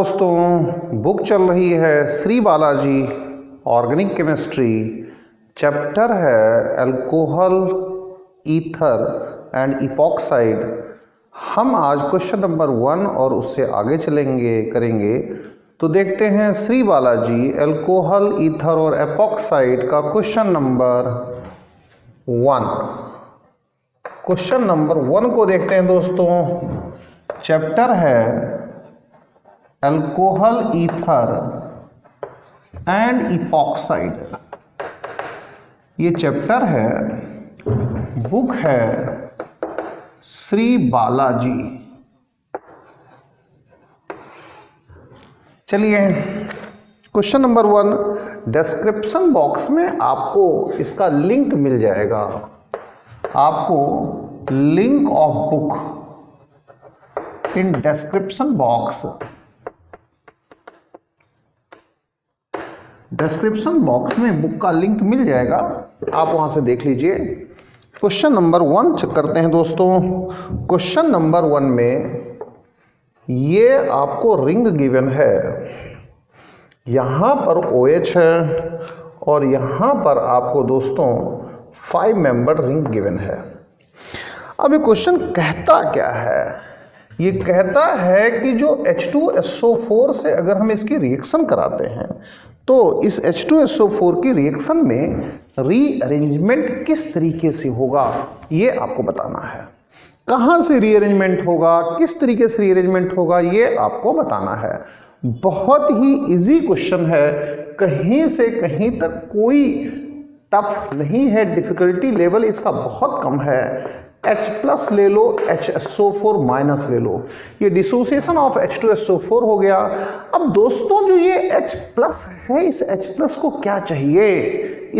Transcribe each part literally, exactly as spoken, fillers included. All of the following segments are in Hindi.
दोस्तों, बुक चल रही है Shri Balaji organic chemistry. Chapter है अल्कोहल, ईथर एंड इपॉक्साइड। हम आज क्वेश्चन नंबर वन और उससे आगे चलेंगे करेंगे। तो देखते हैं श्री बालाजी अल्कोहल, ईथर और इपॉक्साइड का question number one. Question number one को देखते हैं दोस्तों। चैप्टर है अल्कोहल, ईथर एंड इपॉक्साइड। ये चैप्टर है, बुक है श्री बालाजी। चलिए question number one, description box में आपको इसका लिंक मिल जाएगा। आपको link of book in description box description box में बुक का लिंक मिल जाएगा, आप वहां से देख लीजिए। क्वेश्चन नंबर वन करते हैं दोस्तों। क्वेश्चन नंबर वन में ये आपको रिंग गिवन है, यहाँ पर OH है और यहाँ पर आपको दोस्तों फाइव मेंबर रिंग गिवन है। अब ये क्वेश्चन कहता क्या है? ये कहता है कि जो H two S O four से अगर हम इसकी रिएक्शन कराते हैं तो इस H two S O four की रिएक्शन में रीअरेंजमेंट किस तरीके से होगा, ये आपको बताना है। कहाँ से रीअरेंजमेंट होगा, किस तरीके से रीअरेंजमेंट होगा, ये आपको बताना है। बहुत ही इजी क्वेश्चन है, कहीं से कहीं तक कोई टफ नहीं है। डिफिकल्टी लेवल इसका बहुत कम है। H प्लस ले लो, H S O four minus ले लो, ये dissociation of H two S O four हो गया। अब दोस्तों जो ये H प्लस है, इस H प्लस को क्या चाहिए?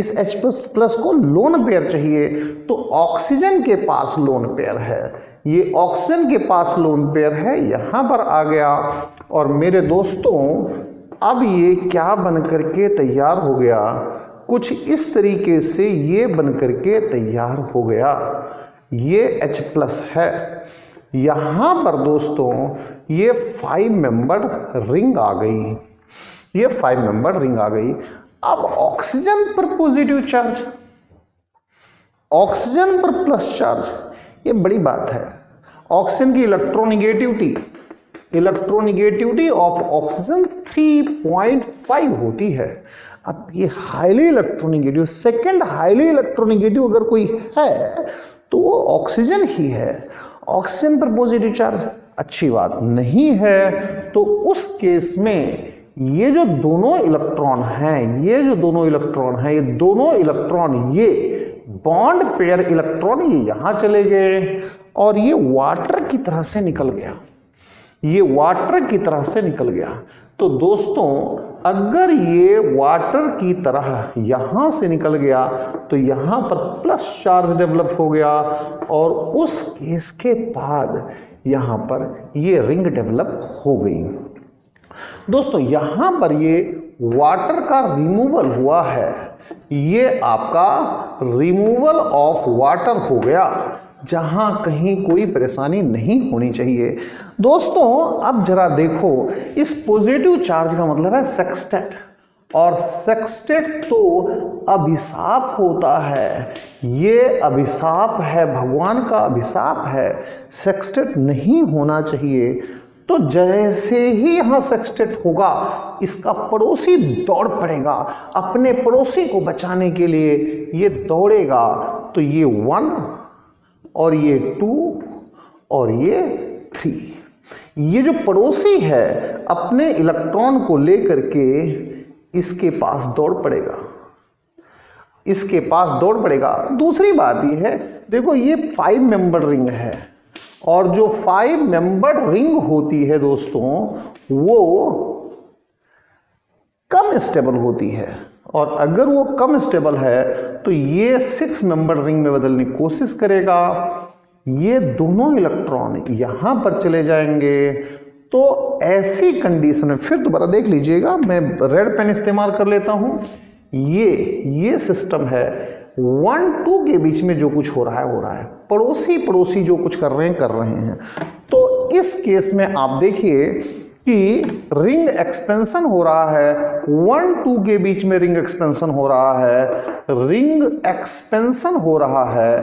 इस H प्लस प्लस को लोन पेयर चाहिए। तो ऑक्सीजन के पास लोन पेयर है, ये ऑक्सीजन के पास लोन पेयर है, यहाँ पर आ गया। और मेरे दोस्तों अब ये क्या बन करके तैयार हो गया? कुछ इस तरीके से ये बन करके तैयार हो गया। ये H प्लस है, यहाँ पर दोस्तों ये फाइव मेंबर रिंग आ गई, ये फाइव मेंबर रिंग आ गई। अब ऑक्सीजन पर पॉजिटिव चार्ज, ऑक्सीजन पर प्लस चार्ज, ये बड़ी बात है। ऑक्सीजन की electronegativity electronegativity of oxygen three point five होती है। अब ये highly electronegative, second highly electronegative अगर कोई है तो वो ऑक्सीजन ही है। ऑक्सीजन पर पॉजिटिव चार्ज अच्छी बात नहीं है, तो उस केस में ये जो दोनों इलेक्ट्रॉन हैं ये जो दोनों इलेक्ट्रॉन हैं ये दोनों इलेक्ट्रॉन ये बॉन्ड पेयर इलेक्ट्रॉन ये यहाँ चले गए और ये वाटर की तरह से निकल गया, ये वाटर की तरह से निकल गया। तो दोस्तों अगर ये वाटर की तरह यहाँ से निकल गया तो यहाँ पर प्लस चार्ज डेवलप हो गया और उस केस के बाद यहाँ पर ये रिंग डेवलप हो गई। दोस्तों यहाँ पर ये वाटर का रिमूवल हुआ है, ये आपका रिमूवल ऑफ वाटर हो गया, जहाँ कहीं कोई परेशानी नहीं होनी चाहिए। दोस्तों अब जरा देखो, इस पॉजिटिव चार्ज का मतलब है सेक्सटेट, और सेक्सटेट तो अभिशाप होता है, ये अभिशाप है, भगवान का अभिशाप है, सेक्सटेट नहीं होना चाहिए। तो जैसे ही यहाँ सेक्सटेट होगा इसका पड़ोसी दौड़ पड़ेगा अपने पड़ोसी को बचाने के लिए, ये दौड़ेगा। तो ये वन और ये टू और ये थ्री, ये जो पड़ोसी है अपने इलेक्ट्रॉन को लेकर के इसके पास दौड़ पड़ेगा, इसके पास दौड़ पड़ेगा। दूसरी बात ये है, देखो ये फाइव मेंबर रिंग है और जो फाइव मेंबर रिंग होती है दोस्तों वो कम स्टेबल होती है, और अगर वो कम स्टेबल है तो ये सिक्स मेंबर रिंग में बदलने की कोशिश करेगा। ये दोनों इलेक्ट्रॉन यहाँ पर चले जाएंगे। तो ऐसी कंडीशन में फिर दोबारा देख लीजिएगा, मैं रेड पेन इस्तेमाल कर लेता हूँ। ये ये सिस्टम है, वन टू के बीच में जो कुछ हो रहा है हो रहा है, पड़ोसी पड़ोसी जो कुछ कर रहे हैं कर रहे हैं। तो इस केस में आप देखिए कि रिंग एक्सपेंशन हो रहा है, वन टू के बीच में रिंग एक्सपेंशन हो रहा है, रिंग एक्सपेंशन हो रहा है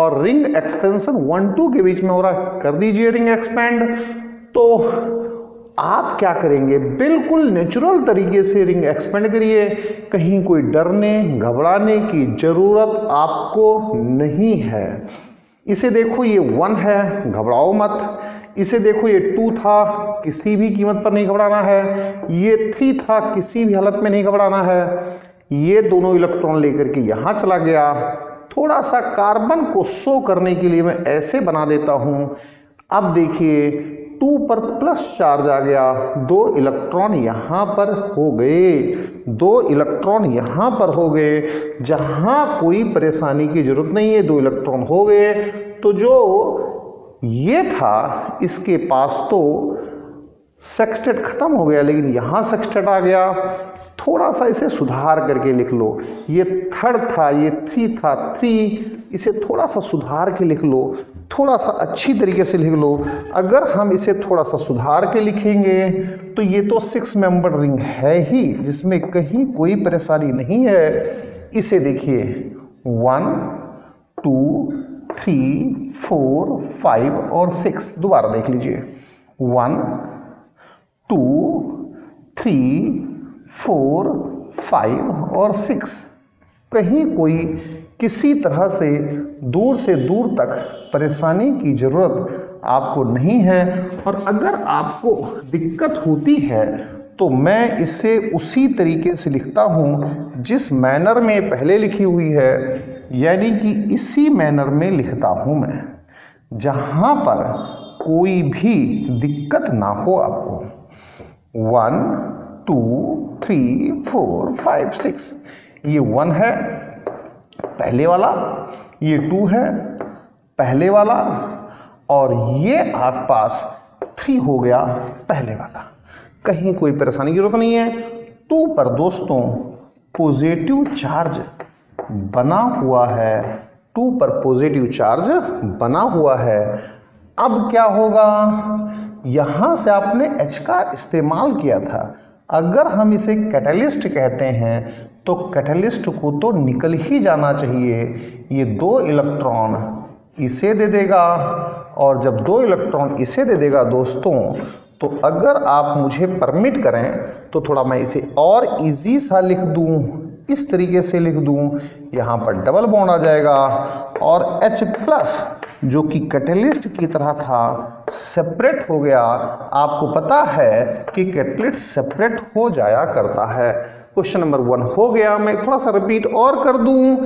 और रिंग एक्सपेंशन वन टू के बीच में हो रहा है, कर दीजिए रिंग एक्सपेंड। तो आप क्या करेंगे, बिल्कुल नेचुरल तरीके से रिंग एक्सपेंड करिए, कहीं कोई डरने घबराने की जरूरत आपको नहीं है। इसे देखो ये वन है, घबराओ मत। इसे देखो ये टू था, किसी भी कीमत पर नहीं घबराना है। ये थ्री था, किसी भी हालत में नहीं घबराना है। ये दोनों इलेक्ट्रॉन लेकर के यहाँ चला गया। थोड़ा सा कार्बन को शो करने के लिए मैं ऐसे बना देता हूँ। अब देखिए टू पर प्लस चार्ज आ गया, दो इलेक्ट्रॉन यहाँ पर हो गए, दो इलेक्ट्रॉन यहाँ पर हो गए, जहाँ कोई परेशानी की जरूरत नहीं है, दो इलेक्ट्रॉन हो गए। तो जो ये था इसके पास तो सेक्सटेट खत्म हो गया, लेकिन यहाँ सेक्सटेट आ गया। थोड़ा सा इसे सुधार करके लिख लो। ये थर्ड था, ये थ्री था, थ्री, इसे थोड़ा सा सुधार के लिख लो, थोड़ा सा अच्छी तरीके से लिख लो। अगर हम इसे थोड़ा सा सुधार के लिखेंगे तो ये तो सिक्स मेंबर रिंग है ही, जिसमें कहीं कोई परेशानी नहीं है। इसे देखिए one two three four five और सिक्स, दोबारा देख लीजिए one two three four five और सिक्स, कहीं कोई किसी तरह से दूर से दूर तक परेशानी की ज़रूरत आपको नहीं है। और अगर आपको दिक्कत होती है तो मैं इसे उसी तरीके से लिखता हूँ जिस मैनर में पहले लिखी हुई है, यानी कि इसी मैनर में लिखता हूँ मैं, जहाँ पर कोई भी दिक्कत ना हो आपको। One two three four five six, ये वन है पहले वाला, ये टू है पहले वाला, और ये आपके पास थ्री हो गया पहले वाला, कहीं कोई परेशानी की जरूरत नहीं है। टू पर दोस्तों पॉजिटिव चार्ज बना हुआ है, टू पर पॉजिटिव चार्ज बना हुआ है। अब क्या होगा, यहाँ से आपने H का इस्तेमाल किया था, अगर हम इसे कैटलिस्ट कहते हैं तो कैटलिस्ट को तो निकल ही जाना चाहिए। ये दो इलेक्ट्रॉन इसे दे देगा और जब दो इलेक्ट्रॉन इसे दे देगा दोस्तों, तो अगर आप मुझे परमिट करें तो थोड़ा मैं इसे और इजी सा लिख दूं, इस तरीके से लिख दूं, यहाँ पर डबल बॉन्ड आ जाएगा और H प्लस जो कि कैटलिस्ट की तरह था सेपरेट हो गया। आपको पता है कि कैटलिस्ट सेपरेट हो जाया करता है। क्वेश्चन नंबर वन हो गया। मैं थोड़ा सा रिपीट और कर दूं,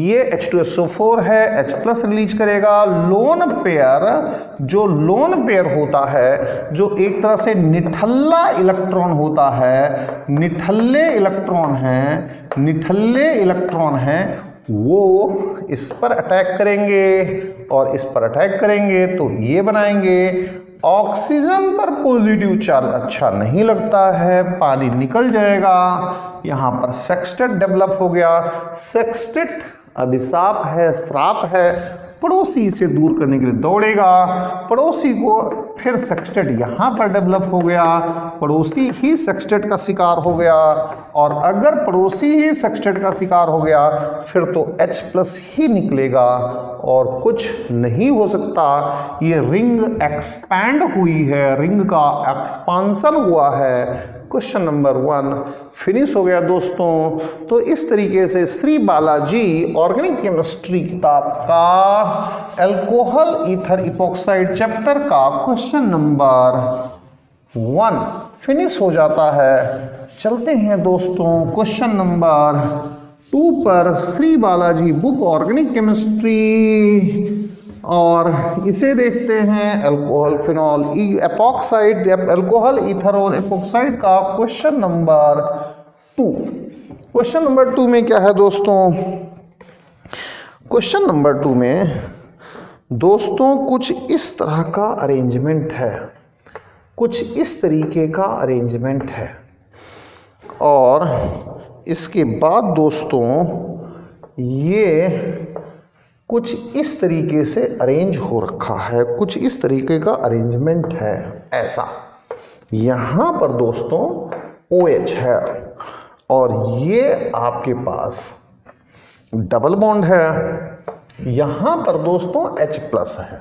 ये H two S O four है, H प्लस रिलीज करेगा। लोन पेयर, जो लोन पेयर होता है, जो एक तरह से निठल्ला इलेक्ट्रॉन होता है, निठल्ले इलेक्ट्रॉन हैं, निठल्ले इलेक्ट्रॉन हैं, वो इस पर अटैक करेंगे और इस पर अटैक करेंगे तो ये बनाएंगे। ऑक्सीजन पर पॉजिटिव चार्ज अच्छा नहीं लगता है, पानी निकल जाएगा। यहाँ पर सेक्सटेट डेवलप हो गया। सेक्सटेट अभिशाप है, श्राप है, पड़ोसी से दूर करने के लिए दौड़ेगा। पड़ोसी को फिर सेक्सटेट यहाँ पर डेवलप हो गया, पड़ोसी ही सेक्सटेट का शिकार हो गया। और अगर पड़ोसी ही सेक्सटेट का शिकार हो गया फिर तो H प्लस ही निकलेगा और कुछ नहीं हो सकता। ये रिंग एक्सपैंड हुई है, रिंग का एक्सपांसन हुआ है। क्वेश्चन नंबर वन फिनिश हो गया दोस्तों। तो इस तरीके से श्री बालाजी ऑर्गेनिक केमिस्ट्री किताब का एल्कोहल ईथर इपॉक्साइड चैप्टर का क्वेश्चन नंबर वन फिनिश हो जाता है। चलते हैं दोस्तों क्वेश्चन नंबर टू पर, Shri Balaji book organic chemistry, और इसे देखते हैं alcohol phenol epoxide, alcohol ether और एपॉक्साइड का question number two. Question number two में क्या है दोस्तों, क्वेश्चन नंबर टू में दोस्तों कुछ इस तरह का अरेंजमेंट है, कुछ इस तरीके का अरेंजमेंट है। और इसके बाद दोस्तों ये कुछ इस तरीके से अरेंज हो रखा है, कुछ इस तरीके का अरेंजमेंट है, ऐसा यहाँ पर दोस्तों OH है और ये आपके पास डबल बॉन्ड है, यहाँ पर दोस्तों H प्लस है।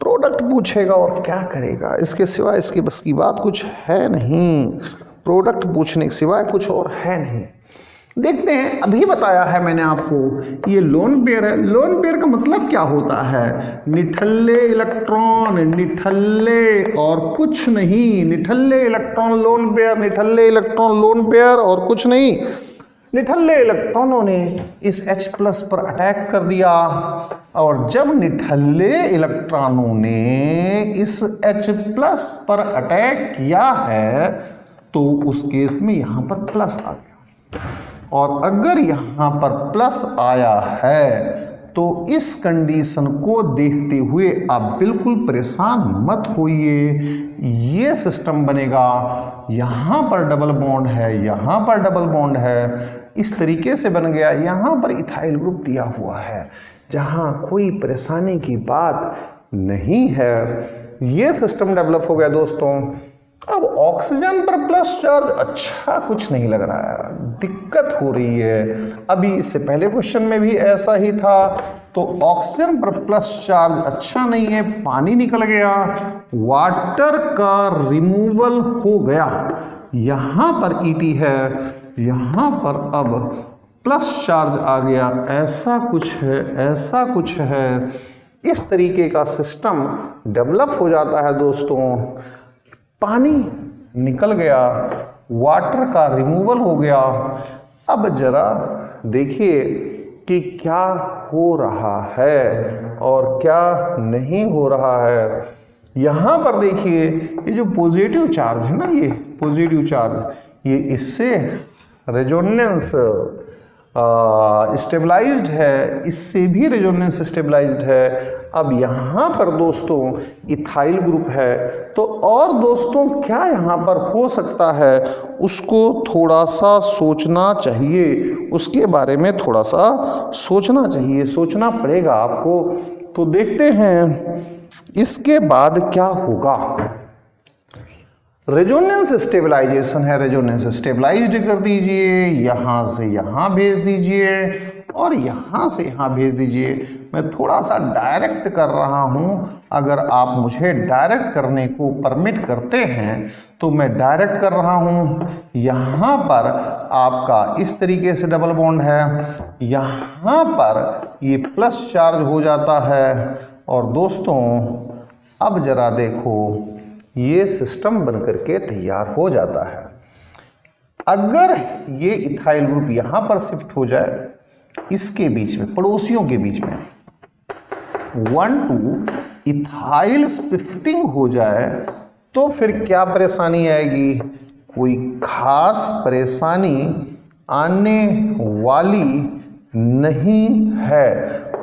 प्रोडक्ट पूछेगा और क्या करेगा, इसके सिवाय इसकी बस की बात कुछ है नहीं। प्रोडक्ट पूछने के सिवाय कुछ और है नहीं। देखते हैं, अभी बताया है मैंने आपको ये लोन पेयर है। लोन पेयर का मतलब क्या होता है, निठल्ले इलेक्ट्रॉन, निठल्ले और कुछ नहीं। निठल्ले इलेक्ट्रॉन लोन पेयर, निठल्ले इलेक्ट्रॉन लोन पेयर और कुछ नहीं। निठल्ले इलेक्ट्रॉनों ने इस H प्लस पर अटैक कर दिया और जब निठल्ले इलेक्ट्रॉनों ने इस H प्लस पर अटैक किया है तो उस केस में यहाँ पर प्लस आ गया, और अगर यहाँ पर प्लस आया है तो इस कंडीशन को देखते हुए आप बिल्कुल परेशान मत होइए। ये सिस्टम बनेगा, यहाँ पर डबल बॉन्ड है, यहाँ पर डबल बॉन्ड है, इस तरीके से बन गया। यहाँ पर इथाइल ग्रुप दिया हुआ है जहाँ कोई परेशानी की बात नहीं है। ये सिस्टम डेवलप हो गया दोस्तों। अब ऑक्सीजन पर प्लस चार्ज, अच्छा कुछ नहीं लग रहा है, दिक्कत हो रही है। अभी इससे पहले क्वेश्चन में भी ऐसा ही था। तो ऑक्सीजन पर प्लस चार्ज अच्छा नहीं है, पानी निकल गया, वाटर का रिमूवल हो गया। यहाँ पर ईटी है, यहाँ पर अब प्लस चार्ज आ गया, ऐसा कुछ है, ऐसा कुछ है। इस तरीके का सिस्टम डेवलप हो जाता है दोस्तों। पानी निकल गया, वाटर का रिमूवल हो गया। अब जरा देखिए कि क्या हो रहा है और क्या नहीं हो रहा है। यहाँ पर देखिए ये जो पॉजिटिव चार्ज है ना, ये पॉजिटिव चार्ज, ये इससे रेजोनेंस स्टेबलाइज्ड है, इससे भी रेजोनेंस स्टेबलाइज्ड है। अब यहाँ पर दोस्तों इथाइल ग्रुप है, तो और दोस्तों क्या यहाँ पर हो सकता है उसको थोड़ा सा सोचना चाहिए, उसके बारे में थोड़ा सा सोचना चाहिए, सोचना पड़ेगा आपको। तो देखते हैं इसके बाद क्या होगा। रेजोनेंस स्टेबलाइजेशन है, रेजोनेंस स्टेबलाइज्ड कर दीजिए, यहाँ से यहाँ भेज दीजिए और यहाँ से यहाँ भेज दीजिए। मैं थोड़ा सा डायरेक्ट कर रहा हूँ, अगर आप मुझे डायरेक्ट करने को परमिट करते हैं तो मैं डायरेक्ट कर रहा हूँ। यहाँ पर आपका इस तरीके से डबल बॉन्ड है, यहाँ पर ये प्लस चार्ज हो जाता है। और दोस्तों अब जरा देखो ये सिस्टम बनकर के तैयार हो जाता है। अगर ये इथाइल ग्रुप यहाँ पर शिफ्ट हो जाए, इसके बीच में पड़ोसियों के बीच में वन टू इथाइल शिफ्टिंग हो जाए तो फिर क्या परेशानी आएगी, कोई खास परेशानी आने वाली नहीं है,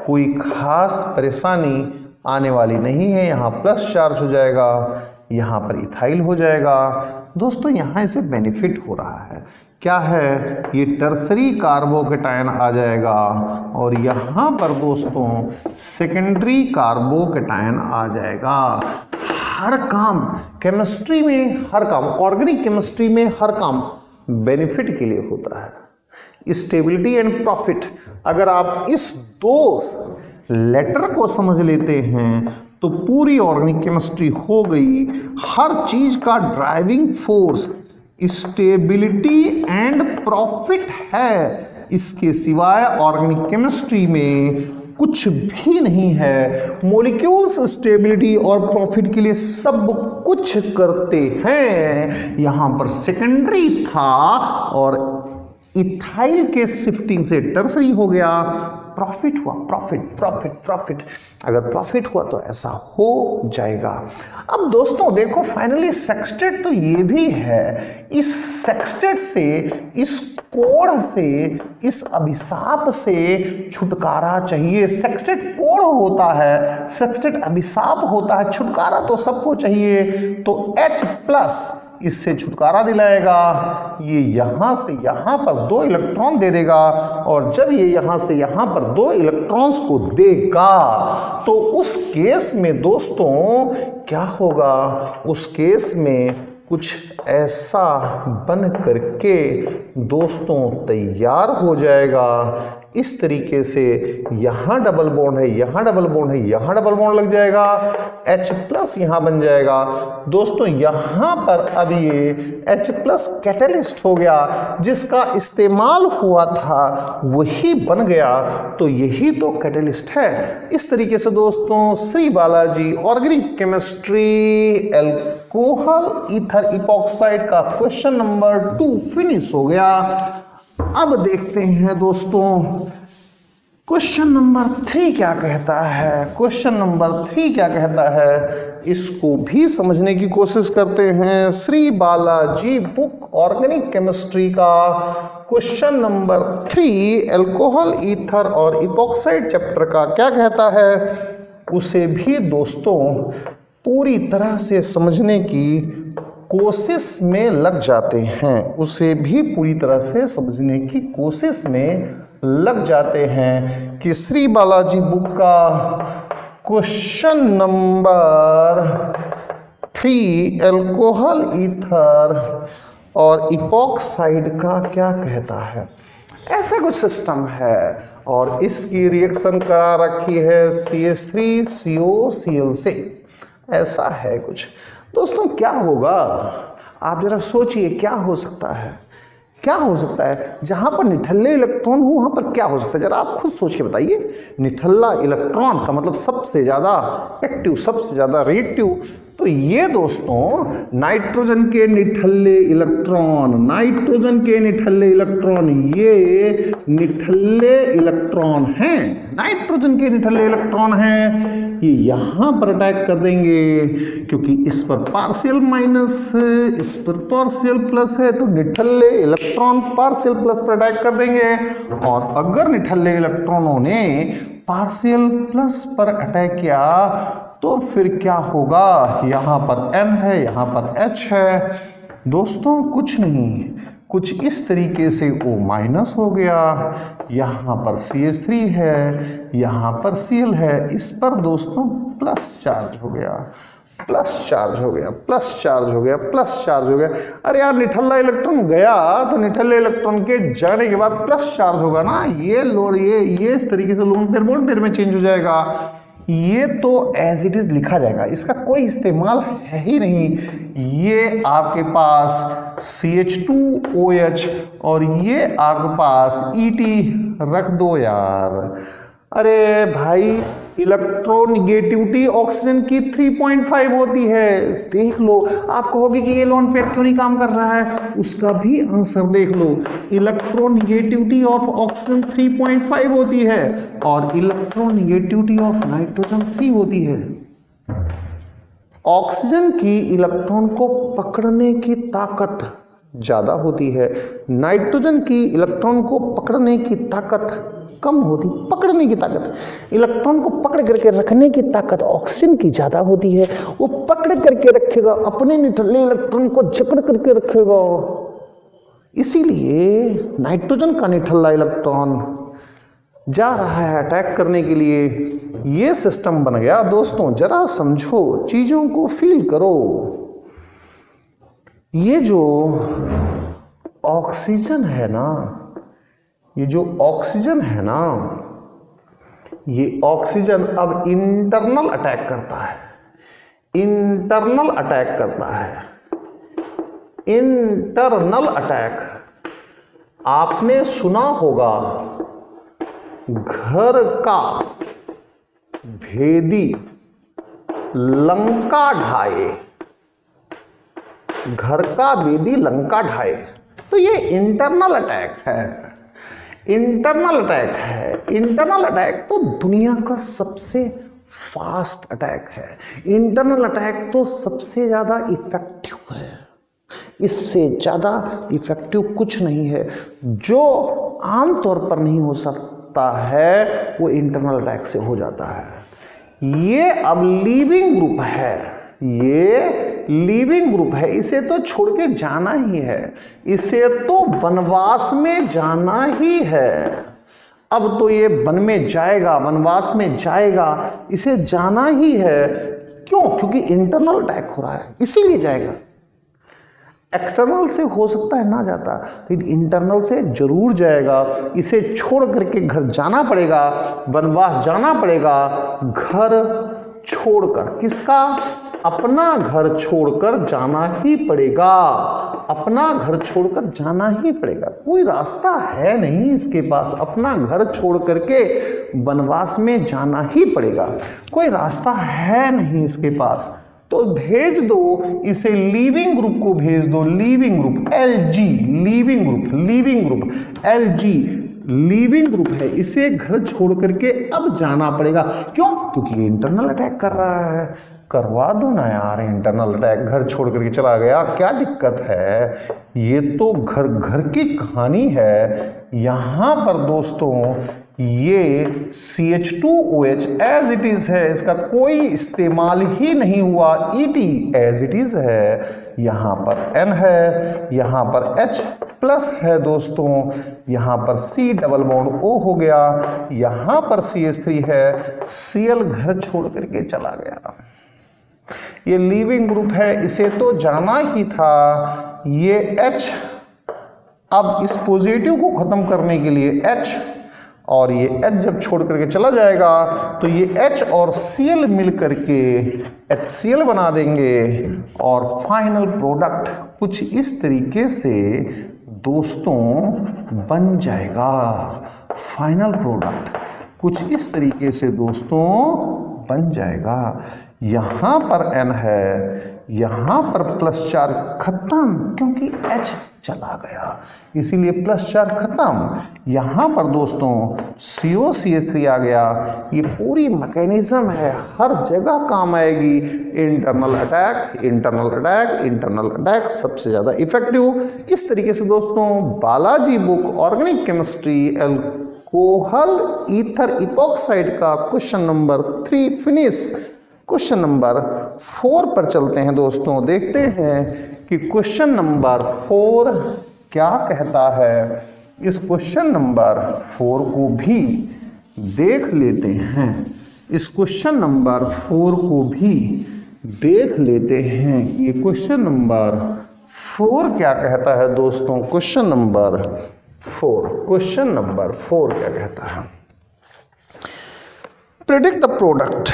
कोई खास परेशानी आने वाली नहीं है। यहाँ प्लस चार्ज हो जाएगा, यहाँ पर इथाइल हो जाएगा। दोस्तों यहाँ इसे बेनिफिट हो रहा है, क्या है, ये टर्सरी कार्बोकेटायन आ जाएगा और यहाँ पर दोस्तों सेकेंडरी कार्बोकेटायन आ जाएगा। हर काम केमिस्ट्री में, हर काम ऑर्गेनिक केमिस्ट्री में, हर काम बेनिफिट के लिए होता है, स्टेबिलिटी एंड प्रॉफिट। अगर आप इस दो लेटर को समझ लेते हैं तो पूरी ऑर्गेनिक केमिस्ट्री हो गई। हर चीज का driving force stability and profit है, इसके सिवाय ऑर्गेनिक केमिस्ट्री में कुछ भी नहीं है। मॉलिक्यूल्स स्टेबिलिटी और प्रॉफिट के लिए सब कुछ करते हैं। यहाँ पर सेकेंडरी था और इथाइल के शिफ्टिंग से टर्सरी हो गया, प्रॉफिट हुआ, प्रॉफिट प्रॉफिट प्रॉफिट अगर प्रॉफिट हुआ तो ऐसा हो जाएगा। अब दोस्तों देखो फाइनली सेक्सटेट तो ये भी है, इस सेक्सटेट से, इस कोड़ से, इस अभिशाप से छुटकारा चाहिए। सेक्सटेट कोड़ होता है, सेक्सटेट अभिशाप होता है, छुटकारा तो सबको चाहिए। तो H प्लस इससे छुटकारा दिलाएगा, ये यहाँ से यहाँ पर दो इलेक्ट्रॉन दे देगा और जब ये यहाँ से यहाँ पर दो इलेक्ट्रॉन्स को देगा तो उस केस में दोस्तों क्या होगा, उस केस में कुछ ऐसा बन करके दोस्तों तैयार हो जाएगा। इस तरीके से यहाँ डबल बॉन्ड है, यहाँ डबल बॉन्ड है, यहाँ डबल बॉन्ड लग जाएगा, H प्लस यहाँ बन जाएगा दोस्तों। यहाँ पर अब ये H प्लस कैटलिस्ट हो गया, जिसका इस्तेमाल हुआ था वही बन गया, तो यही तो कैटलिस्ट है। इस तरीके से दोस्तों Shri Balaji organic chemistry alcohol ether epoxide का क्वेश्चन नंबर टू फिनिश हो गया। अब देखते हैं दोस्तों क्वेश्चन नंबर थ्री क्या कहता है। क्वेश्चन नंबर थ्री क्या कहता है, इसको भी समझने की कोशिश करते हैं। Shri Balaji book organic chemistry का question number three alcohol ether और इपॉक्साइड चैप्टर का क्या कहता है, उसे भी दोस्तों पूरी तरह से समझने की कोशिश में लग जाते हैं, उसे भी पूरी तरह से समझने की कोशिश में लग जाते हैं कि श्री बालाजी बुक का question number three alcohol ether और इपॉक्साइड का क्या कहता है। ऐसा कुछ सिस्टम है और इसकी रिएक्शन करा रखी है C H three C O C L से, ऐसा है कुछ दोस्तों। क्या होगा आप जरा सोचिए, क्या हो सकता है, क्या हो सकता है। जहाँ पर निठल्ले इलेक्ट्रॉन हो वहाँ पर क्या हो सकता है, जरा आप खुद सोच के बताइए। निठल्ला इलेक्ट्रॉन का मतलब सबसे ज़्यादा एक्टिव, सबसे ज़्यादा रिएक्टिव, तो ये दोस्तों नाइट्रोजन के निठल्ले इलेक्ट्रॉन, नाइट्रोजन के निठल्ले इलेक्ट्रॉन, ये निठल्ले इलेक्ट्रॉन हैं, नाइट्रोजन के निठल्ले इलेक्ट्रॉन हैं। ये यहाँ पर अटैक कर देंगे क्योंकि इस पर पार्शियल माइनस है, इस पर पार्शियल प्लस है, तो निठल्ले इलेक्ट्रॉन पार्शियल प्लस पर अटैक कर देंगे। और अगर निठल्ले इलेक्ट्रॉनों ने पार्शियल प्लस पर अटैक किया तो फिर क्या होगा, यहाँ पर N है, यहाँ पर H है दोस्तों, कुछ नहीं, कुछ इस तरीके से O माइनस हो गया, यहाँ पर सी एच थ्री है, यहाँ पर Cl है, इस पर दोस्तों प्लस चार्ज हो गया, प्लस चार्ज हो गया, प्लस चार्ज हो गया, प्लस चार्ज हो गया। अरे यार निठल्ला इलेक्ट्रॉन गया तो निठल्ले इलेक्ट्रॉन के जाने के बाद प्लस चार्ज होगा ना, ये लोड ये ये इस तरीके से लोन पेयर बोन पेयर में चेंज हो जाएगा। ये तो एज इट इज लिखा जाएगा, इसका कोई इस्तेमाल है ही नहीं। ये आपके पास C H two O H और ये आपके पास ई टी रख दो यार। अरे भाई इलेक्ट्रोनिगेटिविटी ऑक्सीजन की तीन पॉइंट फाइव होती है, देख लो। आप कहोगे कि ये लोन पेयर क्यों नहीं काम कर रहा है, उसका भी आंसर देख लो। इलेक्ट्रोनिगेटिविटी ऑफ ऑक्सीजन तीन पॉइंट फाइव होती है और इलेक्ट्रोनिगेटिविटी ऑफ नाइट्रोजन तीन होती है। ऑक्सीजन की इलेक्ट्रॉन को पकड़ने की ताकत ज़्यादा होती है, नाइट्रोजन की इलेक्ट्रॉन को पकड़ने की ताकत कम होती, पकड़ने की ताकत, इलेक्ट्रॉन को पकड़ करके रखने की ताकत ऑक्सीजन की ज़्यादा होती है। वो पकड़ करके रखेगा, अपने निठल्ले इलेक्ट्रॉन को जकड़ करके रखेगा, इसीलिए नाइट्रोजन का निठल्ला इलेक्ट्रॉन जा रहा है अटैक करने के लिए। ये सिस्टम बन गया दोस्तों। जरा समझो, चीज़ों को फील करो। ये जो ऑक्सीजन है ना, ये जो ऑक्सीजन है ना, ये ऑक्सीजन अब इंटरनल अटैक करता है, इंटरनल अटैक करता है, इंटरनल अटैक। आपने सुना होगा घर का भेदी लंका ढाए, घर का भेदी लंका ढाए, तो ये इंटरनल अटैक है, इंटरनल अटैक है। इंटरनल अटैक तो दुनिया का सबसे फास्ट अटैक है, इंटरनल अटैक तो सबसे ज़्यादा इफेक्टिव है, इससे ज़्यादा इफेक्टिव कुछ नहीं है। जो आम तौर पर नहीं हो सकता है वो इंटरनल अटैक से हो जाता है। ये अब लीविंग ग्रुप है, ये लिविंग ग्रुप है, इसे तो छोड़ के जाना ही है, इसे तो वनवास में जाना ही है। अब तो ये वन में जाएगा, वनवास में जाएगा, इसे जाना ही है। क्यों? क्योंकि इंटरनल अटैक हो रहा है, इसीलिए जाएगा। एक्सटर्नल से हो सकता है ना जाता, लेकिन इंटरनल से जरूर जाएगा। इसे छोड़ करके घर जाना पड़ेगा, वनवास जाना पड़ेगा। घर छोड़कर, किसका? अपना घर छोड़कर जाना ही पड़ेगा, अपना घर छोड़कर जाना ही पड़ेगा। कोई रास्ता है नहीं इसके पास, अपना घर छोड़ करके वनवास में जाना ही पड़ेगा। कोई रास्ता है नहीं इसके पास, तो भेज दो इसे लिविंग ग्रुप को, भेज दो leaving group L G, leaving group leaving group L G leaving group है। इसे घर छोड़ करके अब जाना पड़ेगा। क्यों? क्योंकि इंटरनल अटैक कर रहा है। करवा दो ना यार इंटरनल अटैक, घर छोड़ करके चला गया, क्या दिक्कत है? ये तो घर घर की कहानी है। यहाँ पर दोस्तों ये C H two O H as it is है, इसका कोई इस्तेमाल ही नहीं हुआ। E T as it is है, यहाँ पर N है, यहाँ पर H प्लस है दोस्तों, यहाँ पर C डबल बॉन्ड O हो गया, यहाँ पर C H थ्री है, Cl घर छोड़ करके चला गया। ये लीविंग ग्रुप है, इसे तो जाना ही था। ये H, अब इस पॉजिटिव को खत्म करने के लिए H, और ये H जब छोड़ करके चला जाएगा तो ये H और Cl मिल करके HCl बना देंगे, और फाइनल प्रोडक्ट कुछ इस तरीके से दोस्तों बन जाएगा। फाइनल प्रोडक्ट कुछ इस तरीके से दोस्तों बन जाएगा। यहाँ पर N है, यहाँ पर प्लस चार खत्म, क्योंकि H चला गया, इसीलिए प्लस चार खत्म। यहाँ पर दोस्तों सीओ सी एच थ्री आ गया। ये पूरी मैकेनिज्म है, हर जगह काम आएगी। Internal attack internal attack internal attack सबसे ज़्यादा इफेक्टिव। इस तरीके से दोस्तों Balaji book organic chemistry alcohol ether epoxide का question number three finish. Question number four पर चलते हैं दोस्तों, देखते हैं कि क्वेश्चन नंबर फोर क्या कहता है। इस क्वेश्चन नंबर फोर को भी देख लेते हैं, इस क्वेश्चन नंबर फोर को भी देख लेते हैं। ये क्वेश्चन नंबर फोर क्या कहता है दोस्तों? Question number four question number four क्या कहता है? Predict the product.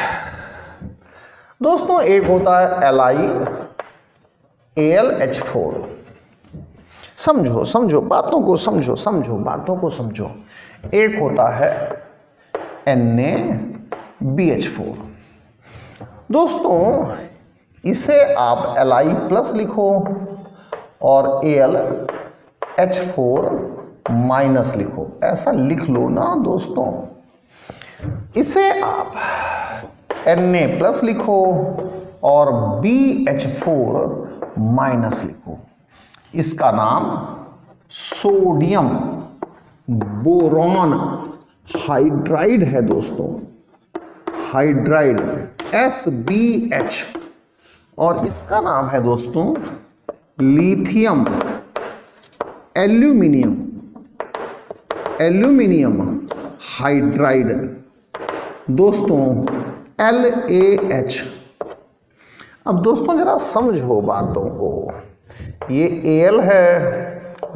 दोस्तों एक होता है Li A L H four. समझो समझो बातों को समझो समझो बातों को समझो। एक होता है N A B H four. दोस्तों इसे आप Li प्लस लिखो और A L H four minus लिखो, ऐसा लिख लो ना दोस्तों। इसे आप Na प्लस लिखो और बी एच फोर माइनस लिखो। इसका नाम सोडियम बोरॉन हाइड्राइड है दोस्तों, हाइड्राइड एस बी एच। और इसका नाम है दोस्तों लिथियम एल्यूमिनियम एल्यूमिनियम हाइड्राइड। दोस्तों एल ए एच। अब दोस्तों जरा समझो बातों को। ये Al है,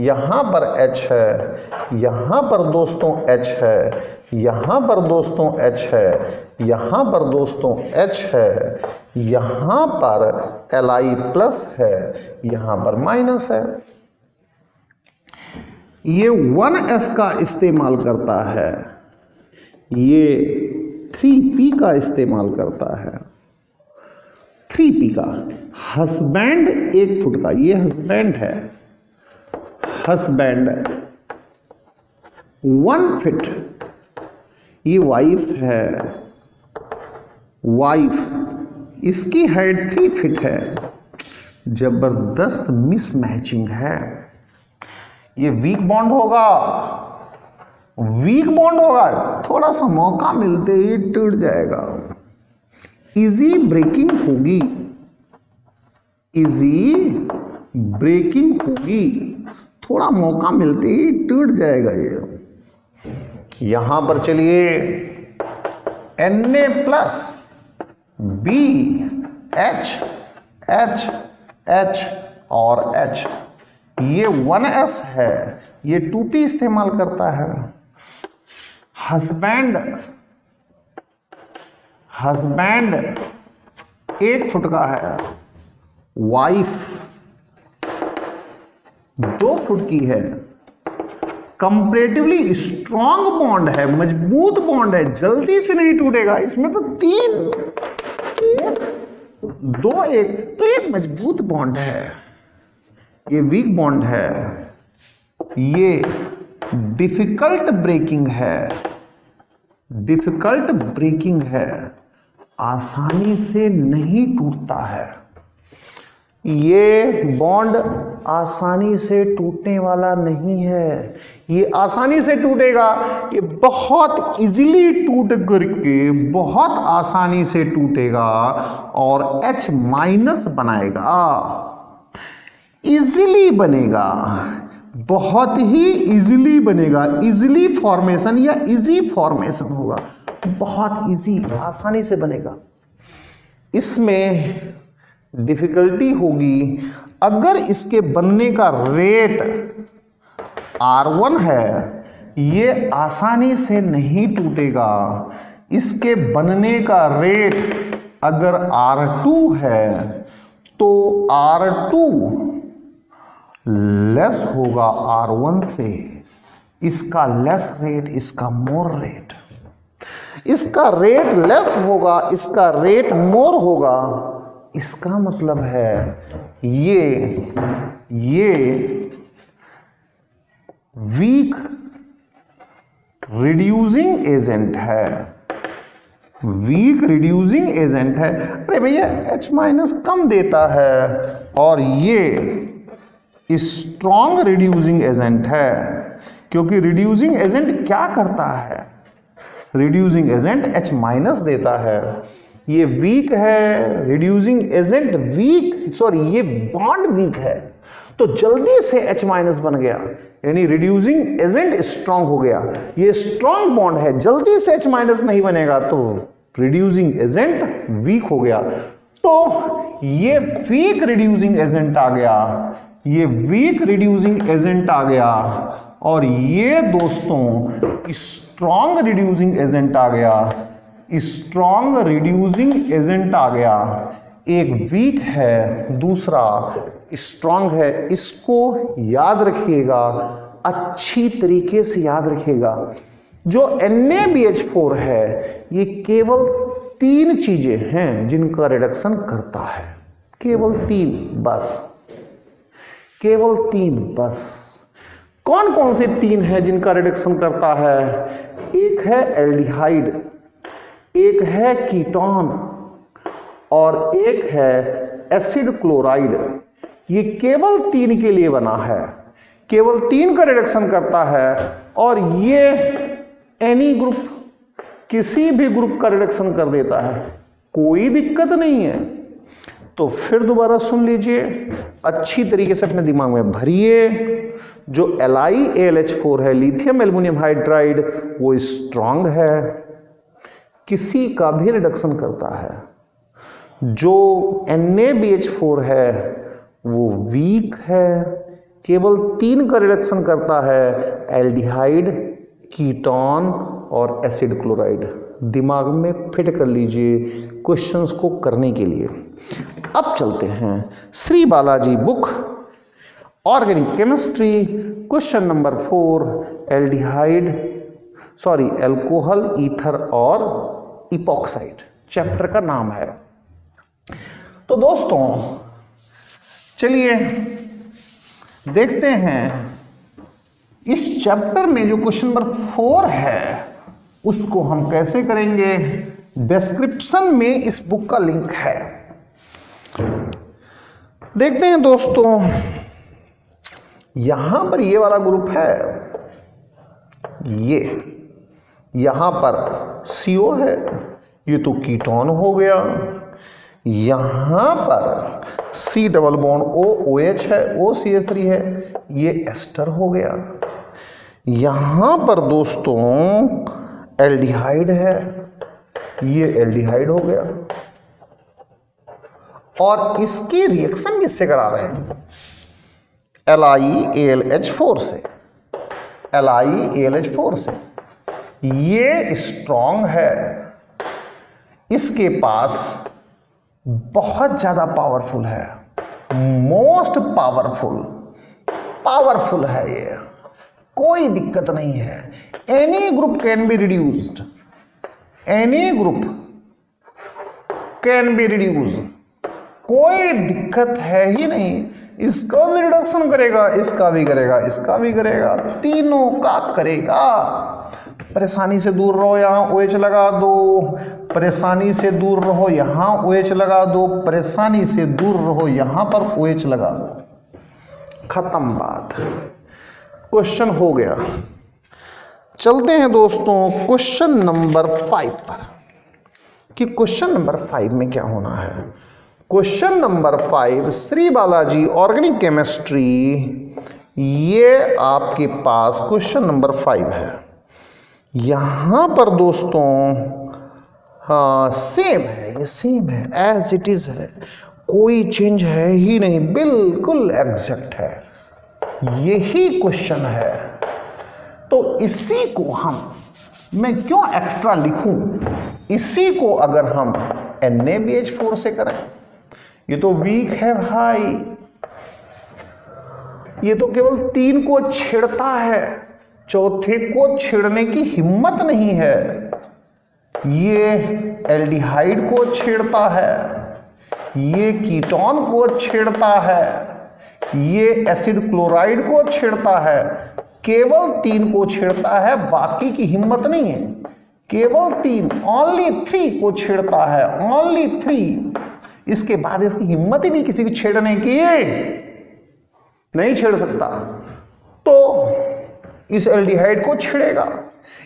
यहाँ पर H है, यहाँ पर दोस्तों H है, यहाँ पर दोस्तों H है, यहाँ पर दोस्तों H है, यहाँ पर Li प्लस है, यहाँ पर माइनस है। ये वन एस का इस्तेमाल करता है, ये थ्री पी का इस्तेमाल करता है, थ्री पी का। हस्बैंड एक फुट का, ये हस्बैंड है, हस्बैंड वन फिट। ये वाइफ है, वाइफ, इसकी हाइट थ्री फिट है। जबरदस्त मिसमैचिंग है। ये वीक बॉन्ड होगा, वीक बॉन्ड होगा, थोड़ा सा मौका मिलते ही टूट जाएगा। इजी ब्रेकिंग होगी, इजी ब्रेकिंग होगी, थोड़ा मौका मिलते ही टूट जाएगा ये। यहां पर चलिए Na plus B H H H और H, ये वन एस है, ये टू पी इस्तेमाल करता है। हस्बैंड हस्बैंड एक फुट का है, वाइफ दो फुट की है। कंपैरेटिवली स्ट्रॉन्ग बॉन्ड है, मजबूत बॉन्ड है, जल्दी से नहीं टूटेगा। इसमें तो तीन, तीन दो एक, तो एक मजबूत बॉन्ड है, ये वीक बॉन्ड है, ये डिफिकल्ट ब्रेकिंग है, डिफिकल्ट ब्रेकिंग है, आसानी से नहीं टूटता है। ये बॉन्ड आसानी से टूटने वाला नहीं है, ये आसानी से टूटेगा, ये बहुत इजीली टूट करके बहुत आसानी से टूटेगा और H माइनस बनाएगा, इजीली बनेगा, बहुत ही इजीली बनेगा। इजीली फॉर्मेशन या इजी फॉर्मेशन होगा, बहुत इजी आसानी से बनेगा। इसमें डिफिकल्टी होगी अगर इसके बनने का रेट आर वन है, ये आसानी से नहीं टूटेगा। इसके बनने का रेट अगर आर टू है तो आर टू लेस होगा आर वन से, इसका लेस रेट, इसका मोर रेट, इसका रेट लेस होगा, इसका रेट मोर होगा। इसका मतलब है ये ये वीक रिड्यूसिंग एजेंट है, वीक रिड्यूसिंग एजेंट है। अरे भैया H माइनस कम देता है और ये स्ट्रॉन्ग रिड्यूसिंग एजेंट है, क्योंकि रिड्यूसिंग एजेंट क्या करता है, रिड्यूसिंग एजेंट H माइनस देता है। ये वीक है, रिड्यूसिंग एजेंट वीक, सॉरी ये बॉन्ड वीक है, तो जल्दी से H माइनस बन गया, यानी रिड्यूसिंग एजेंट स्ट्रांग हो गया। ये स्ट्रांग बॉन्ड है, जल्दी से H माइनस नहीं बनेगा, तो रिड्यूसिंग एजेंट वीक हो गया। तो ये वीक रिड्यूसिंग एजेंट आ गया, ये वीक रिड्यूसिंग एजेंट आ गया और ये दोस्तों स्ट्रांग रिड्यूसिंग एजेंट आ गया, स्ट्रांग रिड्यूसिंग एजेंट आ गया। एक वीक है, दूसरा स्ट्रांग है। इसको याद रखिएगा, अच्छी तरीके से याद रखिएगा। जो N A B H four है, ये केवल तीन चीजें हैं जिनका रिडक्शन करता है, केवल तीन, बस केवल तीन, बस। कौन कौन से तीन है जिनका रिडक्शन करता है? एक है एल्डिहाइड, एक है कीटोन और एक है एसिड क्लोराइड। ये केवल तीन के लिए बना है, केवल तीन का रिडक्शन करता है और ये एनी ग्रुप, किसी भी ग्रुप का रिडक्शन कर देता है, कोई दिक्कत नहीं है। तो फिर दोबारा सुन लीजिए, अच्छी तरीके से अपने दिमाग में भरिए। जो Li A L H four है, लिथियम एल्युमिनियम हाइड्राइड, वो स्ट्रांग है, किसी का भी रिडक्शन करता है। जो N A B H four है वो वीक है, केवल तीन का रिडक्शन करता है, एल्डिहाइड, कीटोन और एसिड क्लोराइड। दिमाग में फिट कर लीजिए क्वेश्चंस को करने के लिए। अब चलते हैं Shri Balaji book, organic chemistry, question number four, aldehyde sorry alcohol, ether और इपॉक्साइड, चैप्टर का नाम है। तो दोस्तों चलिए देखते हैं इस चैप्टर में जो क्वेश्चन नंबर फोर है उसको हम कैसे करेंगे। डिस्क्रिप्शन में इस बुक का लिंक है, देखते हैं दोस्तों। यहां पर ये वाला ग्रुप है, ये यहां पर सी ओ है, ये तो कीटोन हो गया। यहां पर C double bond O OH है, ओ सी एच थ्री है, ये एस्टर हो गया। यहां पर दोस्तों एल्डिहाइड है, ये एल्डिहाइड हो गया और इसकी रिएक्शन किससे करा रहे हैं? Li A L H four से, Li A L H four से। ये स्ट्रॉन्ग है, इसके पास बहुत ज़्यादा पावरफुल है, मोस्ट पावरफुल पावरफुल है ये, कोई दिक्कत नहीं है। Any group can be reduced, any group can be reduced, कोई दिक्कत है ही नहीं। इसका भी रिडक्शन करेगा, इसका भी करेगा, इसका भी करेगा, तीनों का करेगा। परेशानी से दूर रहो, यहाँ O H लगा दो, परेशानी से दूर रहो, यहाँ O H लगा दो, परेशानी से दूर रहो, यहाँ पर O H लगा दो, खत्म बात। क्वेश्चन हो गया। चलते हैं दोस्तों क्वेश्चन नंबर फाइव पर कि क्वेश्चन नंबर फाइव में क्या होना है। Question number five, Shri Balaji organic chemistry, ये आपके पास क्वेश्चन नंबर फाइव है। यहाँ पर दोस्तों हाँ सेम है, ये सेम है, एज इट इज़ है, कोई चेंज है ही नहीं, बिल्कुल एग्जैक्ट है, यही क्वेश्चन है। तो इसी को हम, मैं क्यों एक्स्ट्रा लिखूं, इसी को अगर हम N a B H four से करें, ये तो वीक है भाई, ये तो केवल तीन को छेड़ता है, चौथे को छेड़ने की हिम्मत नहीं है। ये एल्डिहाइड को छेड़ता है, ये कीटोन को छेड़ता है, ये एसिड क्लोराइड को छेड़ता है, केवल तीन को छेड़ता है, बाकी की हिम्मत नहीं है। केवल तीन, ओनली थ्री को छेड़ता है, ओनली थ्री, इसके बाद इसकी हिम्मत ही नहीं किसी को छेड़ने की, नहीं छेड़ सकता। तो इस एल्डिहाइड को छेड़ेगा,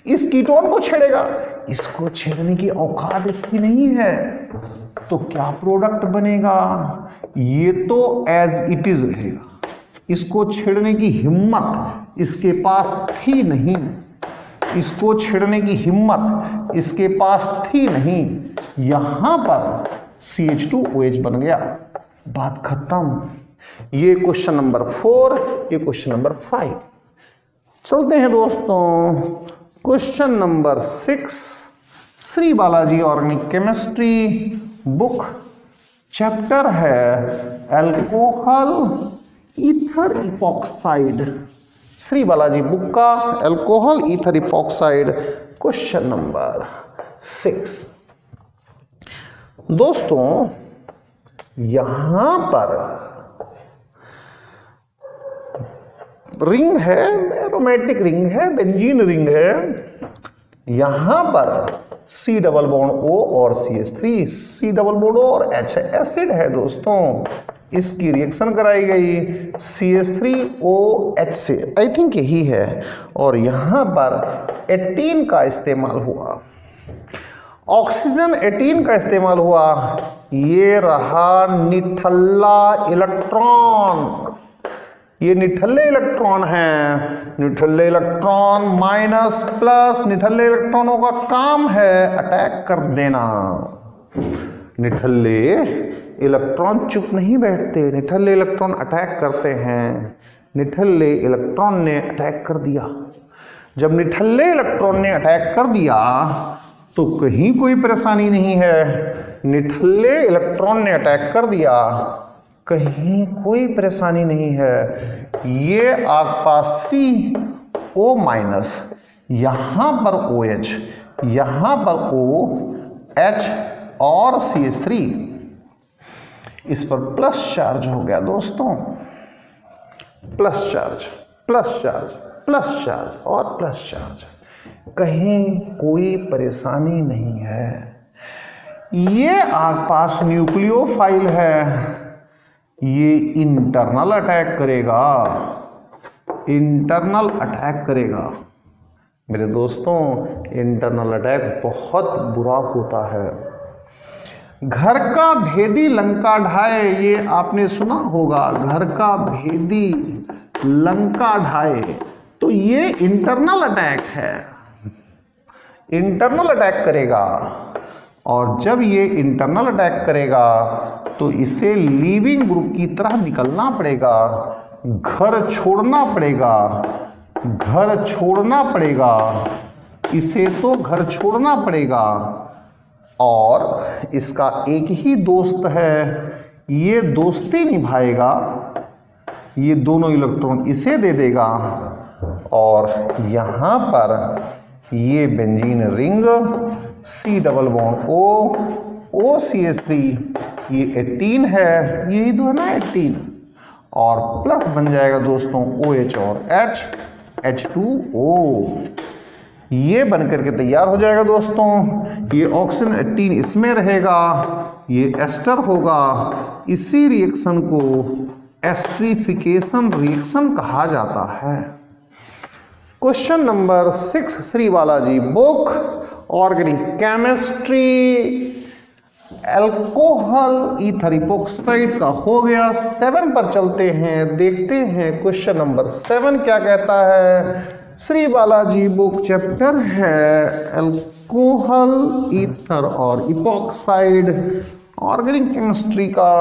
इस कीटोन को छेड़ेगा, इसको छेड़ने की औकात इसकी नहीं है, तो क्या प्रोडक्ट बनेगा? ये तो एज इट इज रहेगा, इसको छेड़ने की हिम्मत इसके पास थी नहीं, इसको छेड़ने की हिम्मत इसके पास थी नहीं, यहाँ पर C H two O H बन गया, बात खत्म। ये क्वेश्चन नंबर फोर, ये क्वेश्चन नंबर फाइव। चलते हैं दोस्तों question number six, Shri Balaji organic chemistry book, chapter है alcohol ether epoxide, Shri Balaji book का alcohol ether epoxide, question number six. दोस्तों यहाँ पर रिंग है, एरोमेटिक रिंग है, बेंजीन रिंग है, यहाँ पर C डबल बॉन्ड O और C H three, C double bond O और H एसिड है दोस्तों, इसकी रिएक्शन कराई गई C H three O H से, आई थिंक यही है, और यहाँ पर एटीन का इस्तेमाल हुआ, ऑक्सीजन एटीन का इस्तेमाल हुआ, ये रहा निठल्ला इलेक्ट्रॉन, ये निठल्ले इलेक्ट्रॉन हैं, निठल्ले इलेक्ट्रॉन माइनस प्लस, निठल्ले इलेक्ट्रॉनों का काम है अटैक कर देना, निठल्ले इलेक्ट्रॉन चुप नहीं बैठते, निठल्ले इलेक्ट्रॉन अटैक करते हैं, निठल्ले इलेक्ट्रॉन ने अटैक कर दिया। जब निठल्ले इलेक्ट्रॉन ने अटैक कर दिया तो कहीं कोई परेशानी नहीं है, निठल्ले इलेक्ट्रॉन ने अटैक कर दिया, कहीं कोई परेशानी नहीं है। ये आग पास सी ओ माइनस, यहाँ पर ओ एच, यहाँ पर ओ एच और सी एच थ्री, इस पर प्लस चार्ज हो गया दोस्तों, plus charge, plus charge, plus charge और प्लस चार्ज, कहीं कोई परेशानी नहीं है। ये आग पास न्यूक्लियोफाइल है, ये इंटरनल अटैक करेगा, इंटरनल अटैक करेगा। मेरे दोस्तों इंटरनल अटैक बहुत बुरा होता है। घर का भेदी लंका ढाए, ये आपने सुना होगा, घर का भेदी लंका ढाए, तो ये इंटरनल अटैक है, इंटरनल अटैक करेगा। और जब ये इंटरनल अटैक करेगा तो इसे लीविंग ग्रुप की तरह निकलना पड़ेगा, घर छोड़ना पड़ेगा, घर छोड़ना पड़ेगा, इसे तो घर छोड़ना पड़ेगा। और इसका एक ही दोस्त है, ये दोस्ती निभाएगा, ये दोनों इलेक्ट्रॉन इसे दे देगा और यहाँ पर ये benzene ring C double bond O O C S three ये अठारह है, यही दो है ना अठारह, और प्लस बन जाएगा दोस्तों ओ एच और एच एच टू ओ, ये बनकर के तैयार हो जाएगा दोस्तों। ये ऑक्सीजन अठारह इसमें रहेगा, ये एस्टर होगा, इसी रिएक्शन को एस्ट्रीफिकेशन रिएक्शन कहा जाता है। Question number six, Shri Balaji book, organic chemistry, alcohol ether epoxide का हो गया। सेवन पर चलते हैं, देखते हैं क्वेश्चन नंबर सेवन क्या कहता है। श्री बालाजी बुक चैप्टर है एल्कोहल ईथर और इपोक्साइड, ऑर्गेनिक केमिस्ट्री का।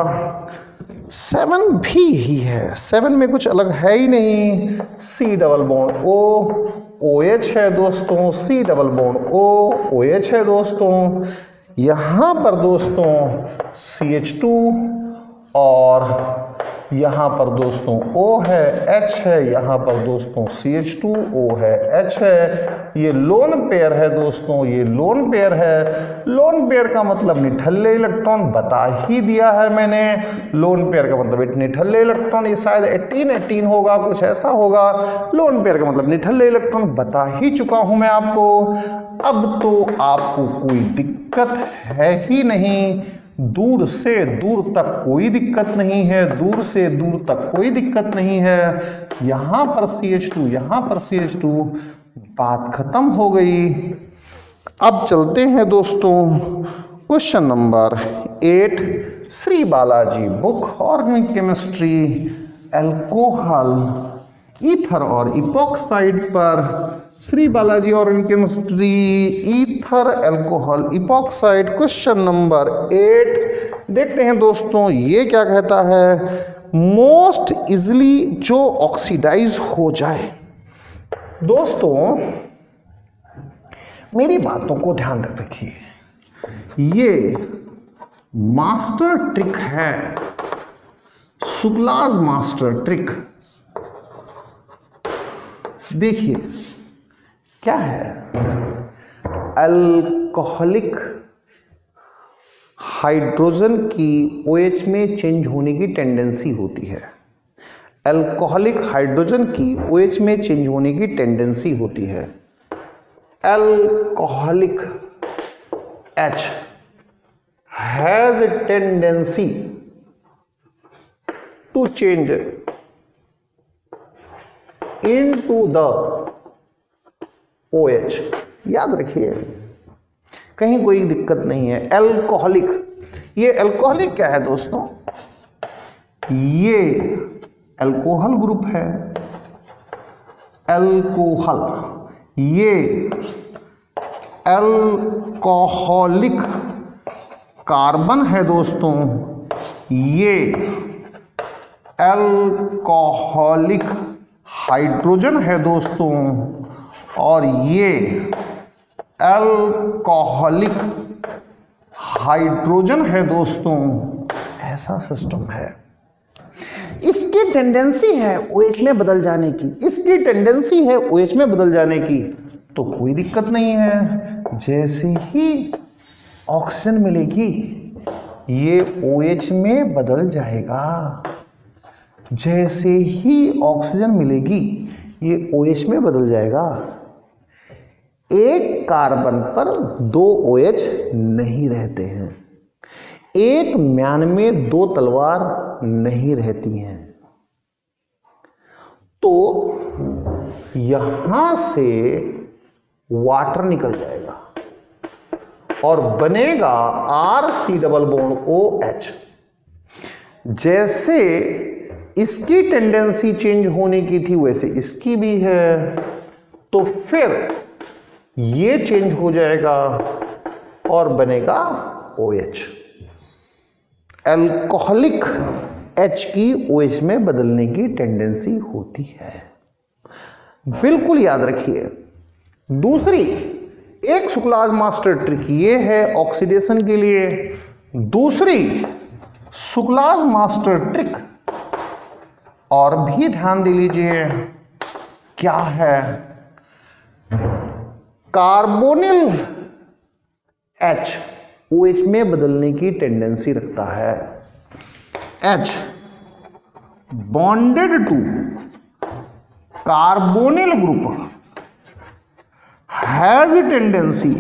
सेवन भी ही है, सेवन में कुछ अलग है ही नहीं। C double bond O O H है दोस्तों, C double bond O O H है दोस्तों, यहाँ पर दोस्तों सी एच टू और यहाँ पर दोस्तों O है, H है, यहाँ पर दोस्तों सी एच टू ओ है, H है, ये लोन पेयर है दोस्तों, ये लोन पेयर है। लोन पेयर का मतलब निठल्ले इलेक्ट्रॉन, बता ही दिया है मैंने, लोन पेयर का मतलब निठल्ले इलेक्ट्रॉन, ये शायद एटीन एटीन होगा, कुछ ऐसा होगा। लोन पेयर का मतलब निठल्ले इलेक्ट्रॉन बता ही चुका हूँ मैं आपको। अब तो आपको कोई दिक्कत है ही नहीं, दूर से दूर तक कोई दिक्कत नहीं है, दूर से दूर तक कोई दिक्कत नहीं है। यहाँ पर सी एच टू, यहाँ पर सी एच टू, बात खत्म हो गई। अब चलते हैं दोस्तों question number eight, Shri Balaji book, organic chemistry, alcohol ether और इपॉक्साइड पर। Shri Balaji organic chemistry, ether, alcohol, epoxide, question number eight, देखते हैं दोस्तों ये क्या कहता है। मोस्ट इजिली जो ऑक्सीडाइज हो जाए। दोस्तों मेरी बातों को ध्यान रखिए, ये मास्टर ट्रिक है, शुक्लाज मास्टर ट्रिक। देखिए क्या है, अल्कोहलिक हाइड्रोजन की ओएच में चेंज होने की टेंडेंसी होती है, अल्कोहलिक हाइड्रोजन की ओएच में चेंज होने की टेंडेंसी होती है। Alcoholic H has a tendency to change into the OH, याद रखिए, कहीं कोई दिक्कत नहीं है। एल्कोहलिक, ये एल्कोहलिक क्या है दोस्तों, ये एल्कोहल ग्रुप है, एल्कोहल, ये एल्कोहलिक कार्बन है दोस्तों, ये एल्कोहलिक हाइड्रोजन है दोस्तों, और ये एल्कोहलिक हाइड्रोजन है दोस्तों, ऐसा सिस्टम है। इसकी टेंडेंसी है ओएच में बदल जाने की, इसकी टेंडेंसी है ओएच में बदल जाने की, तो कोई दिक्कत नहीं है। जैसे ही ऑक्सीजन मिलेगी ये ओएच में बदल जाएगा, जैसे ही ऑक्सीजन मिलेगी ये OH में बदल जाएगा। एक कार्बन पर दो OH नहीं रहते हैं, एक म्यान में दो तलवार नहीं रहती हैं। तो यहां से वाटर निकल जाएगा और बनेगा R C double bond O H. जैसे इसकी टेंडेंसी चेंज होने की थी वैसे इसकी भी है, तो फिर ये चेंज हो जाएगा और बनेगा OH। एल्कोहलिक H की OH में बदलने की टेंडेंसी होती है, बिल्कुल याद रखिए। दूसरी एक शुक्लाज मास्टर ट्रिक ये है ऑक्सीडेशन के लिए। दूसरी शुक्लाज मास्टर ट्रिक और भी ध्यान दे लीजिए क्या है, कार्बोनिल H OH में बदलने की टेंडेंसी रखता है। H bonded to carbonyl group has tendency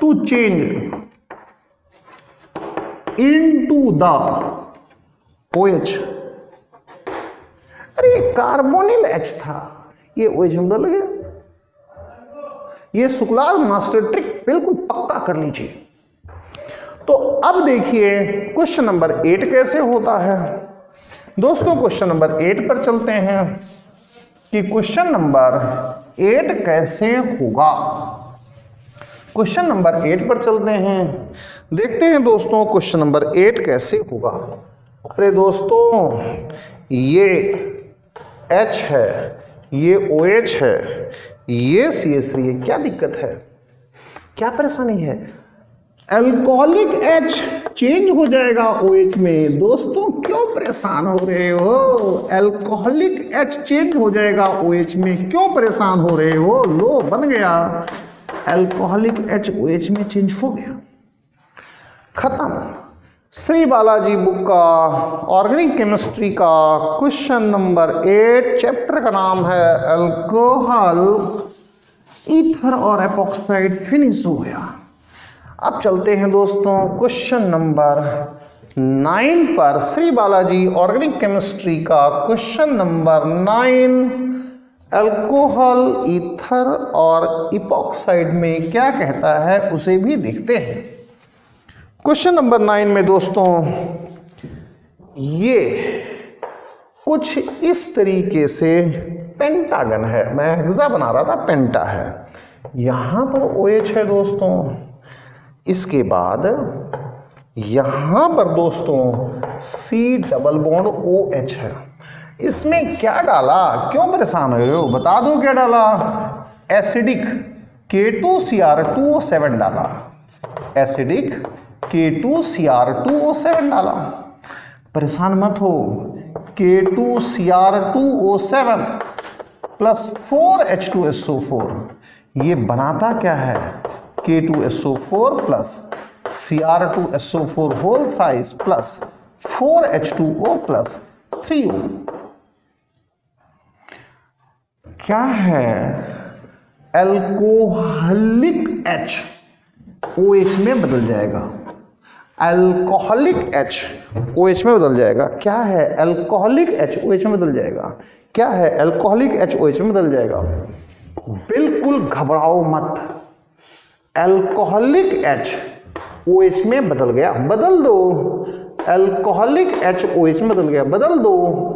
to change into the OH। अरे कार्बोनिल H था, ये OH में बदल गया। ये शुक्लाज मास्टर ट्रिक बिल्कुल पक्का कर लीजिए। तो अब देखिए क्वेश्चन नंबर एट कैसे होता है दोस्तों। क्वेश्चन नंबर एट पर चलते हैं कि क्वेश्चन नंबर एट कैसे होगा। क्वेश्चन नंबर एट पर चलते हैं, देखते हैं दोस्तों क्वेश्चन नंबर एट कैसे होगा। अरे दोस्तों ये H है, ये OH है, ये सी एच थ्री है, क्या दिक्कत है, क्या परेशानी है? एल्कोहलिक H चेंज हो जाएगा OH में। दोस्तों क्यों परेशान हो रहे हो? एल्कोहलिक H चेंज हो जाएगा OH में, क्यों परेशान हो रहे हो? लो बन गया, एल्कोहलिक H OH में चेंज हो गया, खत्म। श्री बालाजी बुक का ऑर्गेनिक केमिस्ट्री का क्वेश्चन नंबर एट, चैप्टर का नाम है अल्कोहल ईथर और एपॉक्साइड, फिनिश हो गया। अब चलते हैं दोस्तों क्वेश्चन नंबर नाइन पर। श्री बालाजी ऑर्गेनिक केमिस्ट्री का question number nine, alcohol ether और एपॉक्साइड में क्या कहता है उसे भी देखते हैं। क्वेश्चन नंबर नाइन में दोस्तों ये कुछ इस तरीके से पेंटागन है, मैं हेक्सा बना रहा था, पेंटा है, यहाँ पर OH है दोस्तों, इसके बाद यहाँ पर दोस्तों C डबल बॉन्ड OH है। इसमें क्या डाला, क्यों परेशान हो रहे हो, बता दो क्या डाला? Acidic K two C R two O seven डाला, acidic K two C R two O seven डाला। परेशान मत हो, K two C R two O seven plus four H two S O four, ये बनाता क्या है? K two S O four plus C R two S O four whole thrice plus four H two O plus three O, क्या है? एल्कोहलिक H OH में बदल जाएगा, अल्कोहलिक H OH में बदल जाएगा। क्या है? अल्कोहलिक H OH में बदल जाएगा। क्या है? अल्कोहलिक H OH में बदल जाएगा। बिल्कुल घबराओ मत, अल्कोहलिक H OH में बदल गया, बदल दो, अल्कोहलिक H OH में बदल गया, बदल दो।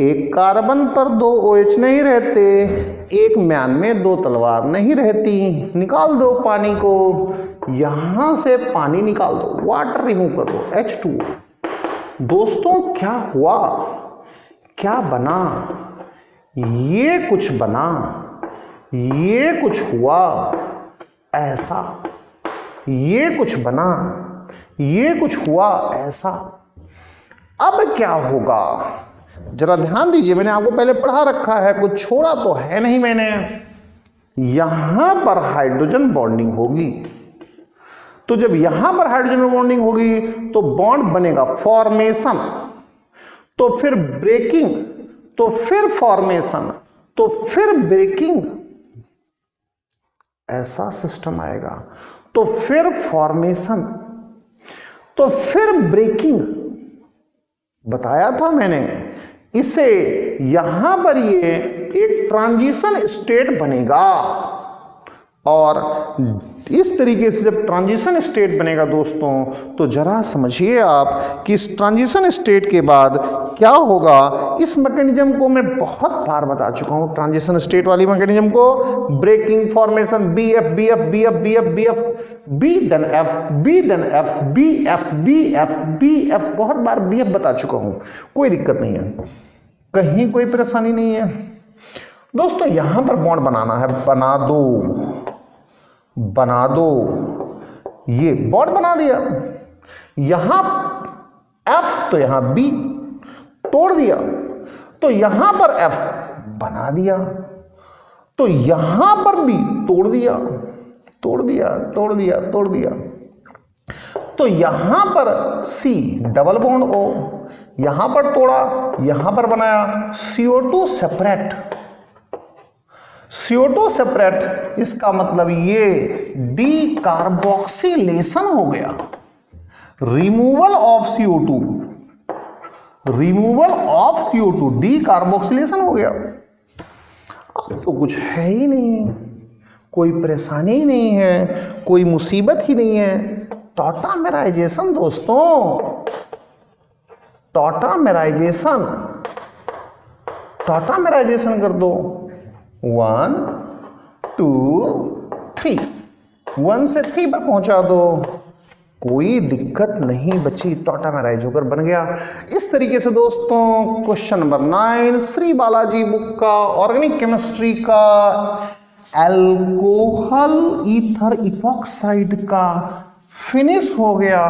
एक कार्बन पर दो OH नहीं रहते, एक म्यान में दो तलवार नहीं रहती, निकाल दो पानी को, यहाँ से पानी निकाल दो, वाटर रिमूव कर दो, एच टू ओ। दोस्तों क्या हुआ, क्या बना? ये कुछ बना, ये कुछ हुआ ऐसा, ये कुछ बना, ये कुछ हुआ ऐसा। अब क्या होगा, जरा ध्यान दीजिए, मैंने आपको पहले पढ़ा रखा है, कुछ छोड़ा तो है नहीं मैंने। यहां पर हाइड्रोजन बॉन्डिंग होगी, तो जब यहां पर हाइड्रोजन बॉन्डिंग होगी तो बॉन्ड बनेगा, फॉर्मेशन, तो फिर ब्रेकिंग, तो फिर फॉर्मेशन, तो फिर ब्रेकिंग, ऐसा सिस्टम आएगा, तो फिर फॉर्मेशन, तो फिर ब्रेकिंग। बताया था मैंने, इसे यहां पर ये एक ट्रांजिशन स्टेट बनेगा और इस तरीके से जब ट्रांजिशन स्टेट बनेगा दोस्तों, तो जरा समझिए आप कि इस ट्रांजिशन स्टेट के बाद क्या होगा। इस मैकेनिज्म को मैं बहुत बार बता चुका हूं, ट्रांजिशन स्टेट वाली मैकेनिज्म को, breaking formation, B F B F B F B F B F B done F B done F B F B F B F B F B F बता चुका हूं, कोई दिक्कत नहीं है, कहीं कोई परेशानी नहीं है दोस्तों। यहां पर बॉन्ड बनाना है, बना दो बना दो ये बॉन्ड बना दिया, यहां F तो यहां B तोड़ दिया, तो यहां पर F बना दिया, तो यहां पर B तोड़ दिया तोड़ दिया तोड़ दिया तोड़ दिया, तो यहां पर C डबल बॉन्ड O, यहां पर तोड़ा, यहां पर बनाया C O two separate, C O two separate, इसका मतलब ये डीकार्बोक्सिलेशन हो गया, removal of C O two, removal of C O two, decarboxylation हो गया। अब तो कुछ है ही नहीं, कोई परेशानी ही नहीं है, कोई मुसीबत ही नहीं है। टॉटामेराइजेशन दोस्तों, टॉटामेराइजेशन, टॉटामेराइजेशन कर दो, वन टू थ्री, वन से थ्री पर पहुंचा दो, कोई दिक्कत नहीं बची, टॉटामेराइज होकर बन गया। इस तरीके से दोस्तों question number nine Shri Balaji book का ऑर्गेनिक केमिस्ट्री का एल्कोहल ईथर इपॉक्साइड का फिनिश हो गया।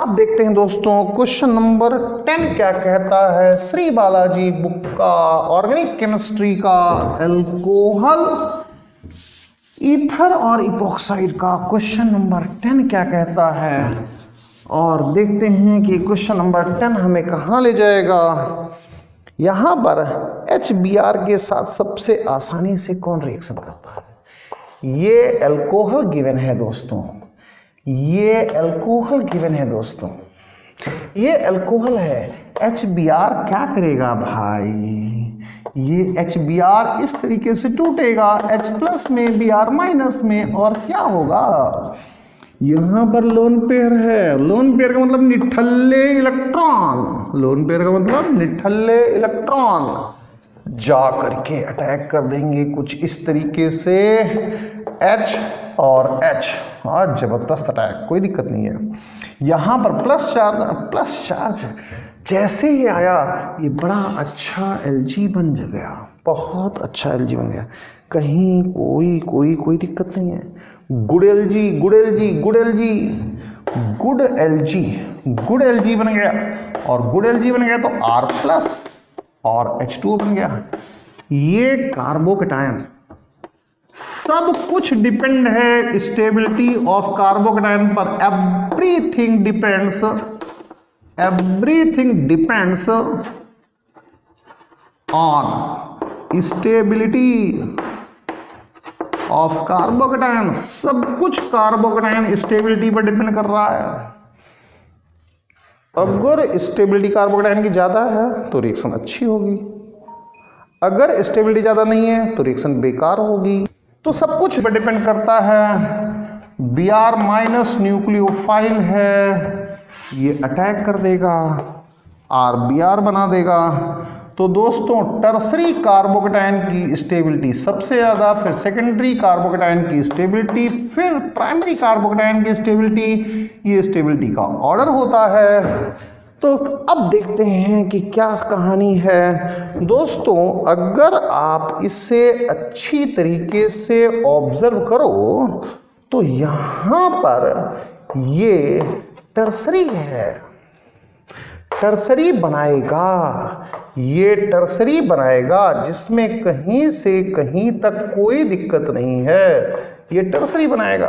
अब देखते हैं दोस्तों क्वेश्चन नंबर टेन क्या कहता है, श्री बालाजी बुक का ऑर्गेनिक केमिस्ट्री का एल्कोहल ईथर और इपॉक्साइड का क्वेश्चन नंबर टेन क्या कहता है, और देखते हैं कि क्वेश्चन नंबर टेन हमें कहाँ ले जाएगा। यहाँ पर एच बी आर के साथ सबसे आसानी से कौन रिएक्शन करता है, ये एल्कोहल गिवन है दोस्तों, ये एल्कोहल गिवन है दोस्तों, ये एल्कोहल है। एच बी आर क्या करेगा भाई, ये एच बी आर इस तरीके से टूटेगा, H प्लस में Br माइनस में, और क्या होगा, यहाँ पर लोन पेयर है, लोन पेयर का मतलब निठल्ले इलेक्ट्रॉन, लोन पेयर का मतलब निठल्ले इलेक्ट्रॉन जा करके अटैक कर देंगे कुछ इस तरीके से, H और H, और जबरदस्त अटैक, कोई दिक्कत नहीं है। यहाँ पर प्लस चार्ज, प्लस चार्ज जैसे ही आया ये बड़ा अच्छा एल जी बन गया, बहुत अच्छा एल जी बन गया, कहीं कोई कोई कोई दिक्कत नहीं है। Good L G, good L G, good L G, good L G, good L G बन गया, और गुड एल जी बन गया तो R प्लस और एच टू ओ बन गया। ये कार्बोकेटायन, सब कुछ डिपेंड है स्टेबिलिटी ऑफ कार्बोकेटायन पर, everything depends, everything depends on stability of carbocation, सब कुछ कार्बोकेटायन स्टेबिलिटी पर डिपेंड कर रहा है। अगर स्टेबिलिटी कार्बोकेटायन की ज्यादा है तो रिएक्शन अच्छी होगी, अगर स्टेबिलिटी ज्यादा नहीं है तो रिएक्शन बेकार होगी। तो सब कुछ पर डिपेंड करता है। बी आर माइनस न्यूक्लियोफाइल है, ये अटैक कर देगा, आर बी आर बना देगा। तो दोस्तों टर्सरी कार्बोकेटायन की स्टेबिलिटी सबसे ज़्यादा, फिर सेकेंडरी कार्बोकेटायन की स्टेबिलिटी, फिर प्राइमरी कार्बोकेटायन की स्टेबिलिटी, ये स्टेबिलिटी का ऑर्डर होता है। तो अब देखते हैं कि क्या कहानी है दोस्तों। अगर आप इसे अच्छी तरीके से ऑब्जर्व करो तो यहाँ पर ये टर्सरी है, टर्सरी बनाएगा, ये टर्सरी बनाएगा, जिसमें कहीं से कहीं तक कोई दिक्कत नहीं है, ये टर्सरी बनाएगा।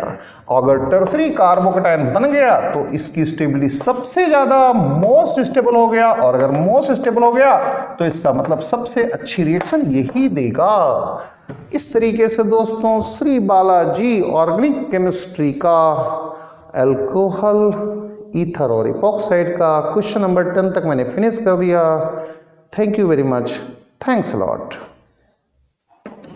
अगर टर्सरी कार्बोकेटायन बन गया तो इसकी स्टेबिलिटी सबसे ज़्यादा, मोस्ट स्टेबल हो गया, और अगर मोस्ट स्टेबल हो गया तो इसका मतलब सबसे अच्छी रिएक्शन यही देगा। इस तरीके से दोस्तों श्री बालाजी ऑर्गेनिक केमिस्ट्री का एल्कोहल ईथर और इपॉक्साइड का क्वेश्चन नंबर टेन तक मैंने फिनिश कर दिया। Thank you very much, thanks a lot.